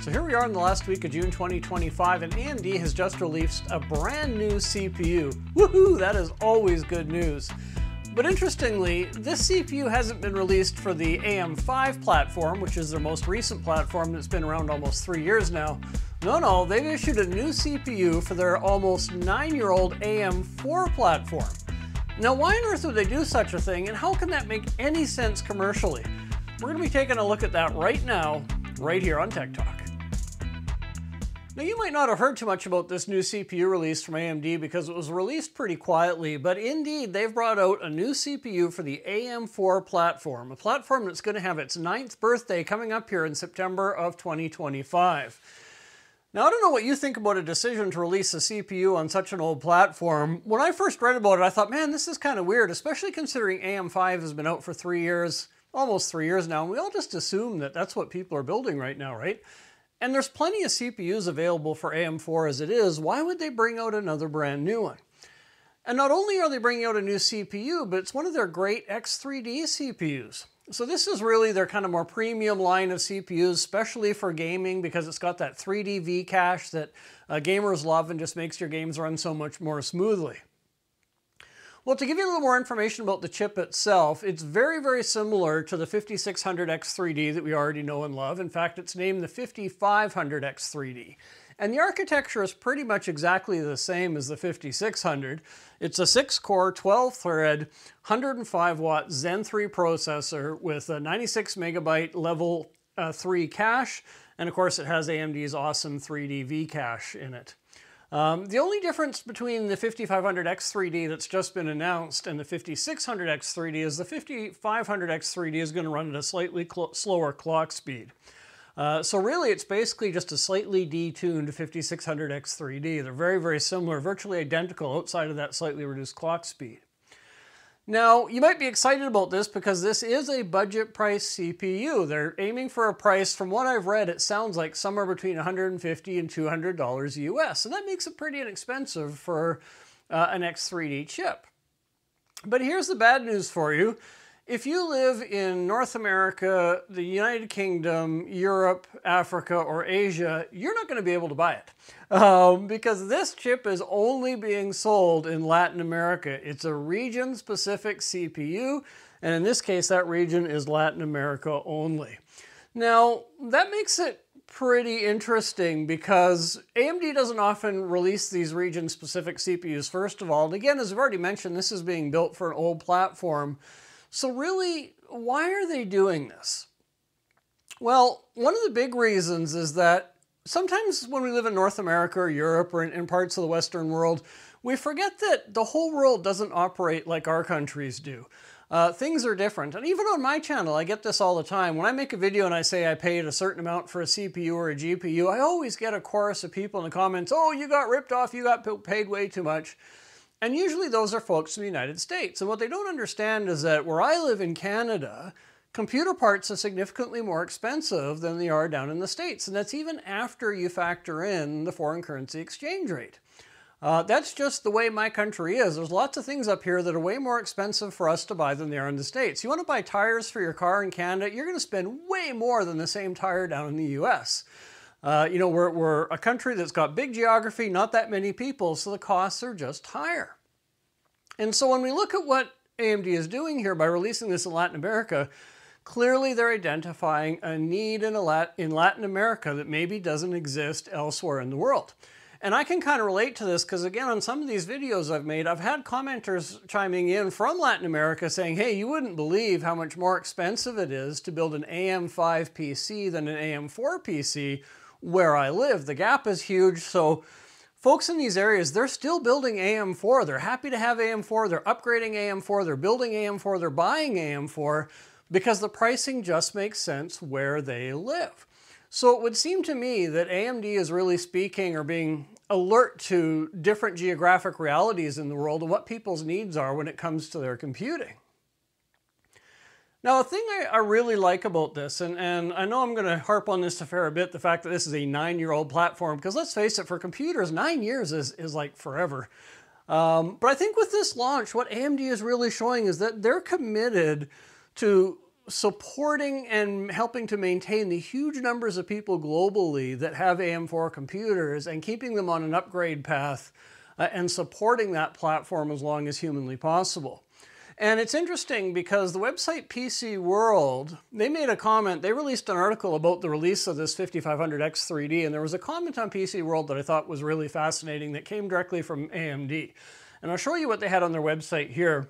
So here we are in the last week of June 2025, and AMD has just released a brand new CPU. Woohoo! That is always good news. But interestingly, this CPU hasn't been released for the AM5 platform, which is their most recent platform that's been around almost 3 years now. No, they've issued a new CPU for their almost 9-year-old AM4 platform. Now, why on earth would they do such a thing, and how can that make any sense commercially? We're going to be taking a look at that right now, right here on Tech Talk. Now, you might not have heard too much about this new CPU release from AMD because it was released pretty quietly, but indeed they've brought out a new CPU for the AM4 platform, a platform that's going to have its 9th birthday coming up here in September of 2025. Now, I don't know what you think about a decision to release a CPU on such an old platform. When I first read about it, I thought, man, this is kind of weird, especially considering AM5 has been out for 3 years, almost 3 years now, and we all just assume that that's what people are building right now, right? And there's plenty of CPUs available for AM4 as it is. Why would they bring out another brand new one? And not only are they bringing out a new CPU, but it's one of their great X3D CPUs. So this is really their kind of more premium line of CPUs, especially for gaming, because it's got that 3D V-cache that gamers love and just makes your games run so much more smoothly. Well, to give you a little more information about the chip itself, it's very, very similar to the 5600X3D that we already know and love. In fact, it's named the 5500X3D. And the architecture is pretty much exactly the same as the 5600. It's a 6-core, 12-thread, 105-watt Zen 3 processor with a 96-megabyte level 3 cache. And of course, it has AMD's awesome 3D V-cache in it. The only difference between the 5500X3D that's just been announced and the 5600X3D is the 5500X3D is going to run at a slightly slower clock speed. So really it's basically just a slightly detuned 5600X3D. They're very, very similar, virtually identical outside of that slightly reduced clock speed. Now, you might be excited about this because this is a budget price CPU. They're aiming for a price, from what I've read, it sounds like somewhere between $150 and $200 US, and that makes it pretty inexpensive for an X3D chip. But here's the bad news for you. If you live in North America, the United Kingdom, Europe, Africa, or Asia, you're not going to be able to buy it because this chip is only being sold in Latin America. It's a region-specific CPU, and in this case, that region is Latin America only. Now, that makes it pretty interesting because AMD doesn't often release these region-specific CPUs, first of all. And again, as I've already mentioned, this is being built for an old platform. So really, why are they doing this? Well, one of the big reasons is that sometimes when we live in North America or Europe or in parts of the Western world, we forget that the whole world doesn't operate like our countries do. Things are different. And even on my channel, I get this all the time. When I make a video and I say I paid a certain amount for a CPU or a GPU, I always get a chorus of people in the comments, oh, you got ripped off, you got paid way too much. And usually those are folks in the United States. And what they don't understand is that where I live in Canada, computer parts are significantly more expensive than they are down in the States. And that's even after you factor in the foreign currency exchange rate. That's just the way my country is. There's lots of things up here that are way more expensive for us to buy than they are in the States. You want to buy tires for your car in Canada, you're going to spend way more than the same tire down in the US. You know, we're a country that's got big geography, not that many people, so the costs are just higher. And so when we look at what AMD is doing here by releasing this in Latin America, clearly they're identifying a need in Latin America that maybe doesn't exist elsewhere in the world. And I can kind of relate to this because, again, on some of these videos I've made, I've had commenters chiming in from Latin America saying, hey, you wouldn't believe how much more expensive it is to build an AM5 PC than an AM4 PC where I live. The gap is huge. So folks in these areas, they're still building AM4. They're happy to have AM4. They're upgrading AM4. They're building AM4. They're buying AM4 because the pricing just makes sense where they live. So it would seem to me that AMD is really speaking or being alert to different geographic realities in the world and what people's needs are when it comes to their computing. Now, a thing I really like about this, and I know I'm going to harp on this a fair bit, the fact that this is a 9-year-old platform, because let's face it, for computers, 9 years is like forever. But I think with this launch, what AMD is really showing is that they're committed to supporting and helping to maintain the huge numbers of people globally that have AM4 computers and keeping them on an upgrade path and supporting that platform as long as humanly possible. And it's interesting because the website PC World, they made a comment, they released an article about the release of this 5500X3D, and there was a comment on PC World that I thought was really fascinating that came directly from AMD. And I'll show you what they had on their website here.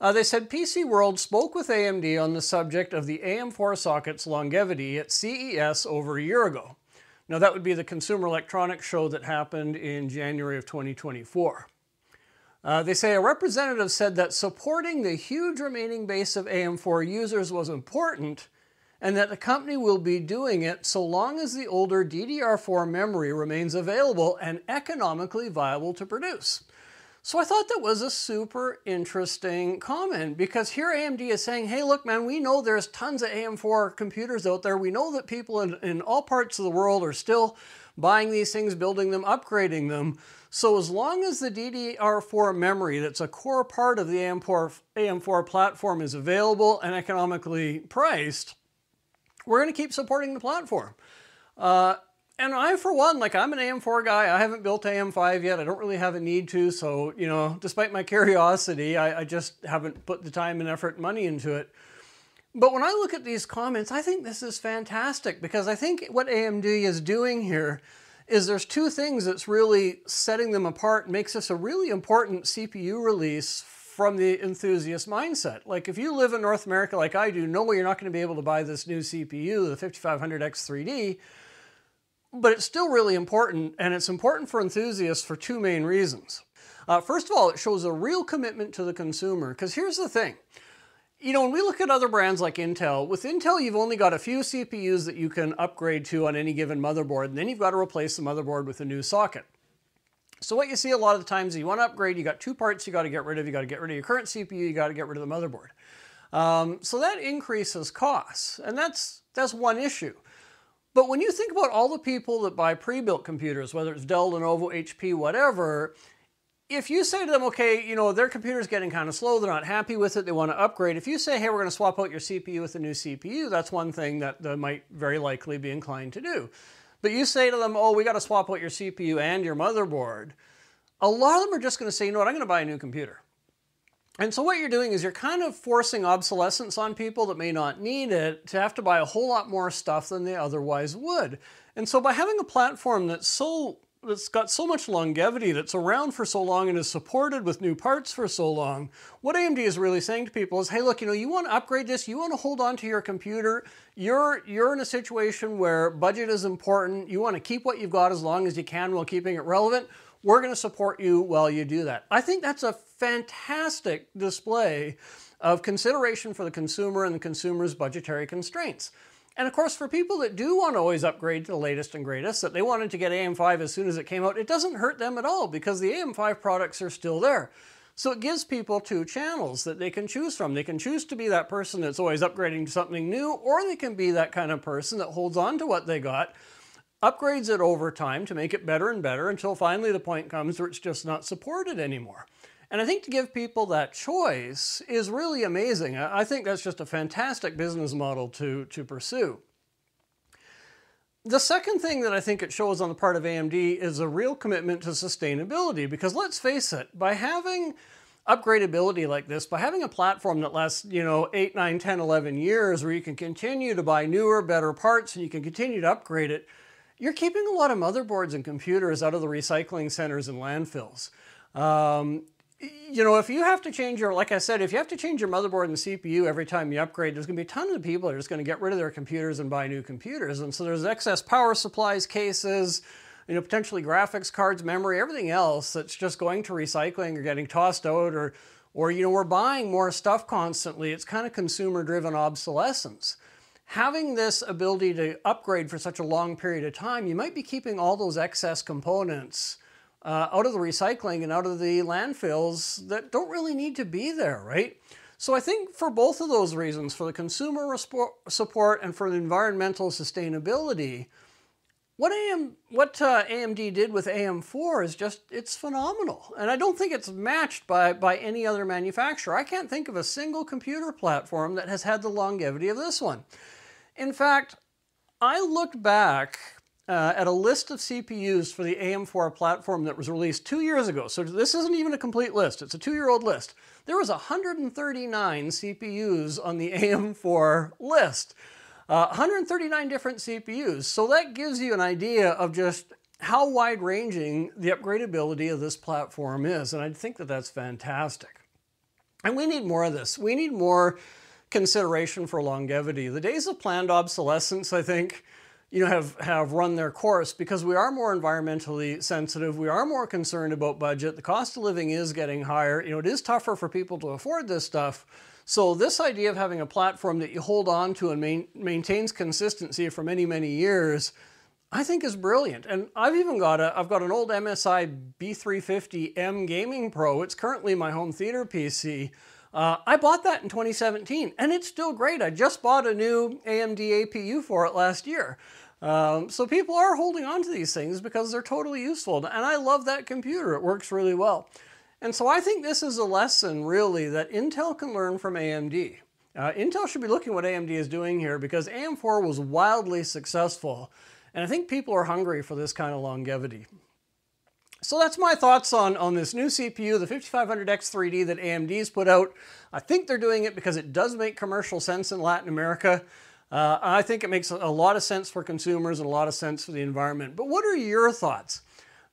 They said, PC World spoke with AMD on the subject of the AM4 socket's longevity at CES over a year ago. Now that would be the Consumer Electronics Show that happened in January of 2024. They say a representative said that supporting the huge remaining base of AM4 users was important and that the company will be doing it so long as the older DDR4 memory remains available and economically viable to produce. So I thought that was a super interesting comment because here AMD is saying, hey, look, man, we know there's tons of AM4 computers out there. We know that people in all parts of the world are still buying these things, building them, upgrading them. So as long as the DDR4 memory that's a core part of the AM4 platform is available and economically priced, we're going to keep supporting the platform. And I, for one, like I'm an AM4 guy, I haven't built AM5 yet, I don't really have a need to, so, you know, despite my curiosity, I just haven't put the time and effort and money into it. But when I look at these comments, I think this is fantastic because I think what AMD is doing here is there's two things that's really setting them apart and makes this a really important CPU release from the enthusiast mindset. Like if you live in North America like I do, no way you're not going to be able to buy this new CPU, the 5500X3D, but it's still really important, and it's important for enthusiasts for two main reasons. First of all, it shows a real commitment to the consumer, because here's the thing. You know, when we look at other brands like Intel, with Intel you've only got a few CPUs that you can upgrade to on any given motherboard, and then you've got to replace the motherboard with a new socket. So what you see a lot of the times is you want to upgrade, you got two parts you got to get rid of. You got to get rid of your current CPU, you got to get rid of the motherboard. So that increases costs, and that's one issue. But when you think about all the people that buy pre-built computers, whether it's Dell, Lenovo, HP, whatever, if you say to them, okay, you know, their computer's getting kind of slow, they're not happy with it, they want to upgrade. If you say, hey, we're going to swap out your CPU with a new CPU, that's one thing that they might very likely be inclined to do. But you say to them, oh, we got to swap out your CPU and your motherboard. A lot of them are just going to say, you know what, I'm going to buy a new computer. And so what you're doing is you're kind of forcing obsolescence on people that may not need it to have to buy a whole lot more stuff than they otherwise would. And so by having a platform that's got so much longevity, that's around for so long and is supported with new parts for so long, what AMD is really saying to people is, hey, look, you know, you want to upgrade this, you want to hold on to your computer, you're in a situation where budget is important, you want to keep what you've got as long as you can while keeping it relevant, we're going to support you while you do that. I think that's a fantastic display of consideration for the consumer and the consumer's budgetary constraints. And of course, for people that do want to always upgrade to the latest and greatest, that they wanted to get AM5 as soon as it came out, it doesn't hurt them at all because the AM5 products are still there. So it gives people two channels that they can choose from. They can choose to be that person that's always upgrading to something new, or they can be that kind of person that holds on to what they got, upgrades it over time to make it better and better until finally the point comes where it's just not supported anymore. And I think to give people that choice is really amazing. I think that's just a fantastic business model to pursue. The second thing that I think it shows on the part of AMD is a real commitment to sustainability, because let's face it, by having upgradability like this, by having a platform that lasts, you know, 8, 9, 10, 11 years where you can continue to buy newer, better parts and you can continue to upgrade it, you're keeping a lot of motherboards and computers out of the recycling centers and landfills. You know, if you have to change your, like I said, if you have to change your motherboard and CPU every time you upgrade, there's going to be tons of people that are just going to get rid of their computers and buy new computers. And so there's excess power supplies, cases, you know, potentially graphics cards, memory, everything else that's just going to recycling or getting tossed out, or you know, we're buying more stuff constantly. It's kind of consumer-driven obsolescence. Having this ability to upgrade for such a long period of time, you might be keeping all those excess components out of the recycling and out of the landfills that don't really need to be there, right? So I think for both of those reasons, for the consumer support and for the environmental sustainability, What AMD did with AM4 is just, it's phenomenal. And I don't think it's matched by any other manufacturer. I can't think of a single computer platform that has had the longevity of this one. In fact, I looked back at a list of CPUs for the AM4 platform that was released 2 years ago. So this isn't even a complete list. It's a two-year-old list. There was 139 CPUs on the AM4 list. 139 different CPUs, so that gives you an idea of just how wide-ranging the upgradability of this platform is, and I think that that's fantastic. And we need more of this. We need more consideration for longevity. The days of planned obsolescence, I think, have run their course, because we are more environmentally sensitive. We are more concerned about budget. The cost of living is getting higher. It is tougher for people to afford this stuff. So this idea of having a platform that you hold on to and maintains consistency for many, many years, I think is brilliant. And I've even got I've got an old MSI B350M Gaming Pro. It's currently my home theater PC. I bought that in 2017, and it's still great. I just bought a new AMD APU for it last year. So people are holding on to these things because they're totally useful. And I love that computer. It works really well. And so I think this is a lesson, really, that Intel can learn from AMD. Intel should be looking at what AMD is doing here, because AM4 was wildly successful. And I think people are hungry for this kind of longevity. So that's my thoughts on this new CPU, the 5500X3D that AMD's put out. I think they're doing it because it does make commercial sense in Latin America. I think it makes a lot of sense for consumers and a lot of sense for the environment. But what are your thoughts?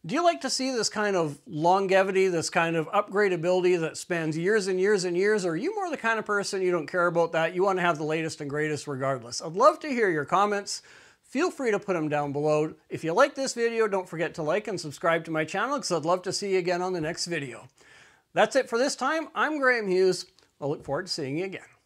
Do you like to see this kind of longevity, this kind of upgradability that spans years and years and years? Or are you more the kind of person, you don't care about that, you want to have the latest and greatest regardless? I'd love to hear your comments. Feel free to put them down below. If you like this video, don't forget to like and subscribe to my channel, because I'd love to see you again on the next video. That's it for this time. I'm Graham Hughes. I look forward to seeing you again.